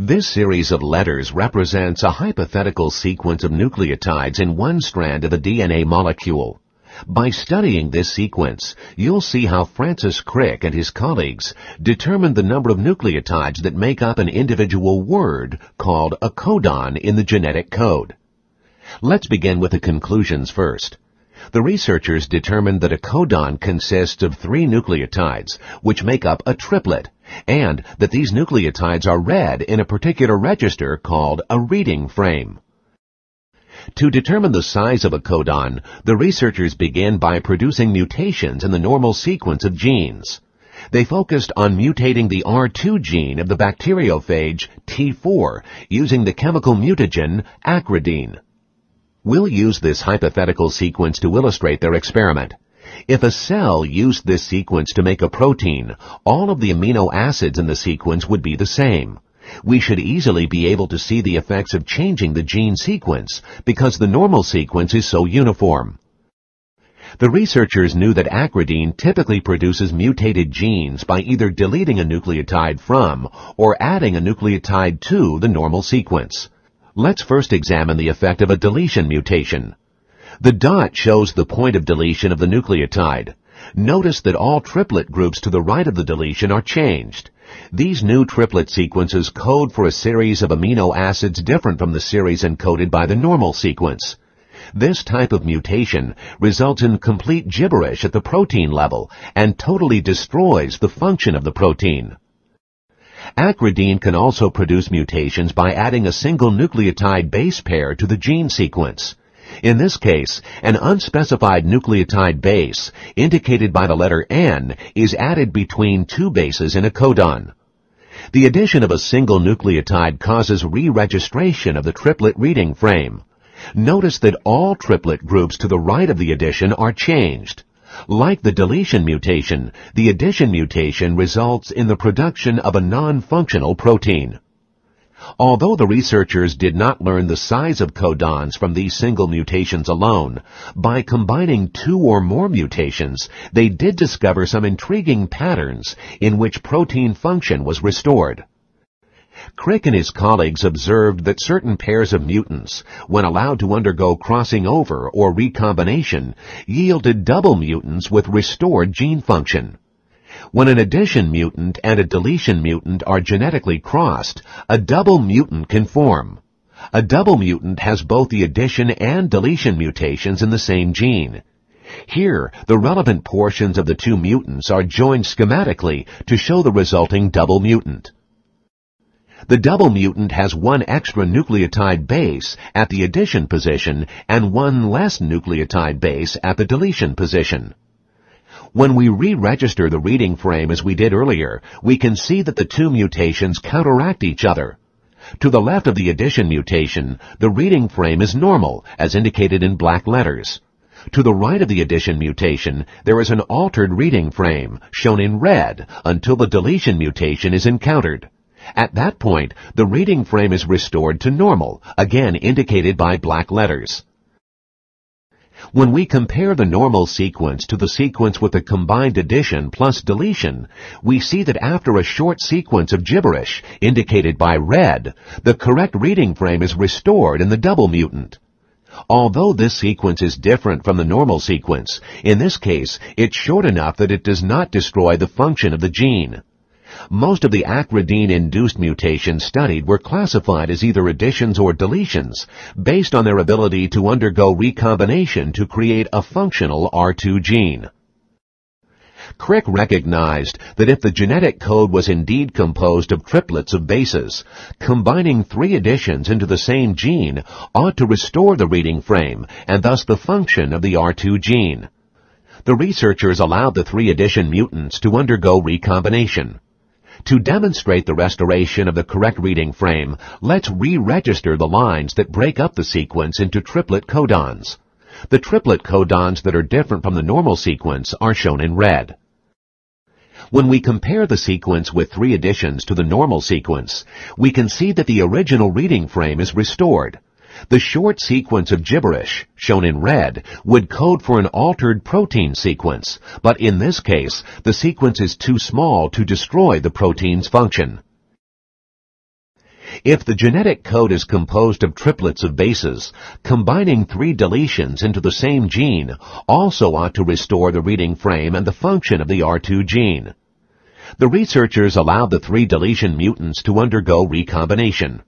This series of letters represents a hypothetical sequence of nucleotides in one strand of the DNA molecule. By studying this sequence, you'll see how Francis Crick and his colleagues determined the number of nucleotides that make up an individual word called a codon in the genetic code. Let's begin with the conclusions first. The researchers determined that a codon consists of 3 nucleotides, which make up a triplet, and that these nucleotides are read in a particular register called a reading frame. To determine the size of a codon, the researchers began by producing mutations in the normal sequence of genes. They focused on mutating the R2 gene of the bacteriophage T4 using the chemical mutagen acridine. We'll use this hypothetical sequence to illustrate their experiment. If a cell used this sequence to make a protein, all of the amino acids in the sequence would be the same. We should easily be able to see the effects of changing the gene sequence because the normal sequence is so uniform. The researchers knew that acridine typically produces mutated genes by either deleting a nucleotide from or adding a nucleotide to the normal sequence. Let's first examine the effect of a deletion mutation. The dot shows the point of deletion of the nucleotide. Notice that all triplet groups to the right of the deletion are changed. These new triplet sequences code for a series of amino acids different from the series encoded by the normal sequence. This type of mutation results in complete gibberish at the protein level and totally destroys the function of the protein. Acridine can also produce mutations by adding a single nucleotide base pair to the gene sequence. In this case, an unspecified nucleotide base, indicated by the letter N, is added between 2 bases in a codon. The addition of a single nucleotide causes re-registration of the triplet reading frame. Notice that all triplet groups to the right of the addition are changed. Like the deletion mutation, the addition mutation results in the production of a non-functional protein. Although the researchers did not learn the size of codons from these single mutations alone, by combining 2 or more mutations, they did discover some intriguing patterns in which protein function was restored. Crick and his colleagues observed that certain pairs of mutants, when allowed to undergo crossing over or recombination, yielded double mutants with restored gene function. When an addition mutant and a deletion mutant are genetically crossed, a double mutant can form. A double mutant has both the addition and deletion mutations in the same gene. Here, the relevant portions of the 2 mutants are joined schematically to show the resulting double mutant. The double mutant has 1 extra nucleotide base at the addition position and 1 less nucleotide base at the deletion position. When we re-register the reading frame as we did earlier, we can see that the 2 mutations counteract each other. To the left of the addition mutation, the reading frame is normal, as indicated in black letters. To the right of the addition mutation, there is an altered reading frame, shown in red, until the deletion mutation is encountered. At that point, the reading frame is restored to normal, again indicated by black letters. When we compare the normal sequence to the sequence with the combined addition plus deletion, we see that after a short sequence of gibberish, indicated by red, the correct reading frame is restored in the double mutant. Although this sequence is different from the normal sequence, in this case, it's short enough that it does not destroy the function of the gene. Most of the acridine-induced mutations studied were classified as either additions or deletions, based on their ability to undergo recombination to create a functional R2 gene. Crick recognized that if the genetic code was indeed composed of triplets of bases, combining 3 additions into the same gene ought to restore the reading frame and thus the function of the R2 gene. The researchers allowed the 3 addition mutants to undergo recombination. To demonstrate the restoration of the correct reading frame, let's re-register the lines that break up the sequence into triplet codons. The triplet codons that are different from the normal sequence are shown in red. When we compare the sequence with 3 additions to the normal sequence, we can see that the original reading frame is restored. The short sequence of gibberish, shown in red, would code for an altered protein sequence, but in this case, the sequence is too small to destroy the protein's function. If the genetic code is composed of triplets of bases, combining three deletions into the same gene also ought to restore the reading frame and the function of the R2 gene. The researchers allowed the three deletion mutants to undergo recombination.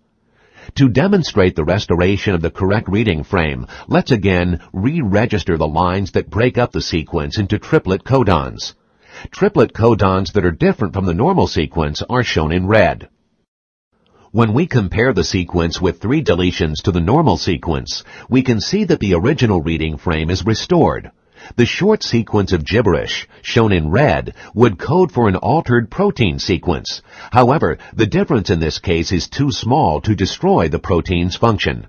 To demonstrate the restoration of the correct reading frame, let's again re-register the lines that break up the sequence into triplet codons. Triplet codons that are different from the normal sequence are shown in red. When we compare the sequence with three deletions to the normal sequence, we can see that the original reading frame is restored. The short sequence of gibberish, shown in red, would code for an altered protein sequence. However, the difference in this case is too small to destroy the protein's function.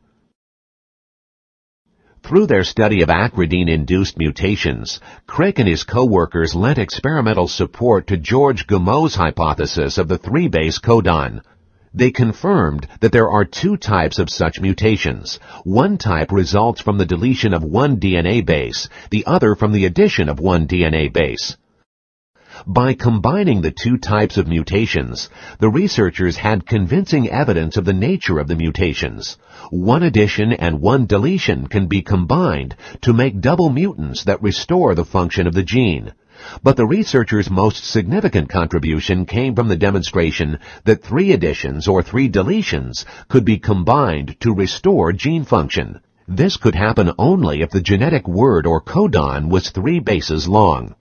Through their study of acridine-induced mutations, Crick and his co-workers lent experimental support to George Gaumow's hypothesis of the three-base codon. They confirmed that there are two types of such mutations. One type results from the deletion of one DNA base, the other from the addition of one DNA base. By combining the two types of mutations, the researchers had convincing evidence of the nature of the mutations. One addition and one deletion can be combined to make double mutants that restore the function of the gene. But the researchers' most significant contribution came from the demonstration that three additions or three deletions could be combined to restore gene function. This could happen only if the genetic word or codon was three bases long.